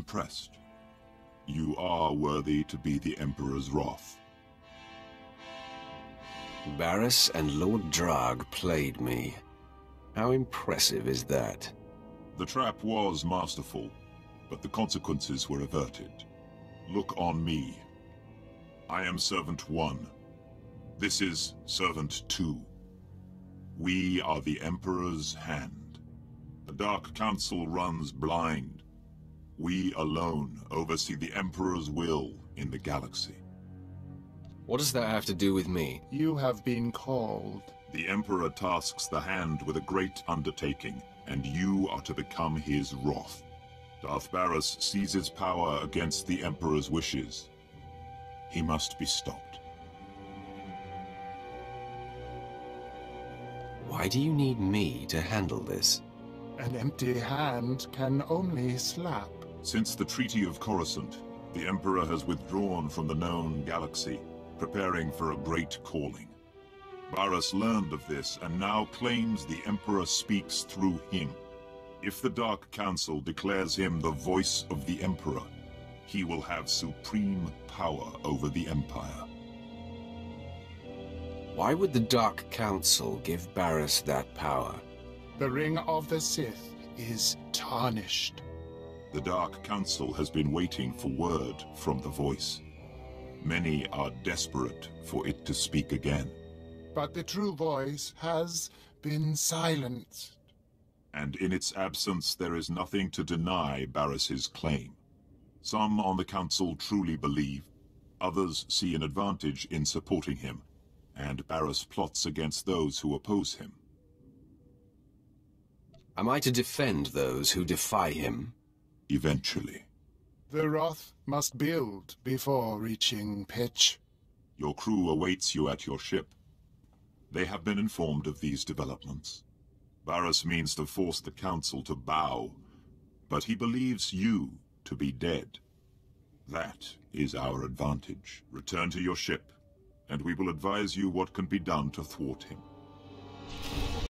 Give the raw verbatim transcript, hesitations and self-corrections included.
impressed. You are worthy to be the Emperor's wrath. Baras and Lord Drag played me. How impressive is that? The trap was masterful, but the consequences were averted. Look on me. I am Servant One. This is Servant Two. We are the Emperor's hand. The Dark Council runs blind. We alone oversee the Emperor's will in the galaxy. What does that have to do with me? You have been called. The Emperor tasks the hand with a great undertaking, and you are to become his wrath. Darth Baras seizes power against the Emperor's wishes. He must be stopped. Why do you need me to handle this? An empty hand can only slap. Since the Treaty of Coruscant, the Emperor has withdrawn from the known galaxy, preparing for a great calling. Baras learned of this and now claims the Emperor speaks through him. If the Dark Council declares him the voice of the Emperor, he will have supreme power over the Empire. Why would the Dark Council give Baras that power? The Ring of the Sith is tarnished. The Dark Council has been waiting for word from the voice. Many are desperate for it to speak again. But the true voice has been silenced. And in its absence there is nothing to deny Baras's claim. Some on the Council truly believe, others see an advantage in supporting him, and Baras plots against those who oppose him. Am I to defend those who defy him? Eventually. The wrath must build before reaching pitch. Your crew awaits you at your ship. They have been informed of these developments. Baras means to force the Council to bow, but he believes you to be dead. That is our advantage. Return to your ship, and we will advise you what can be done to thwart him.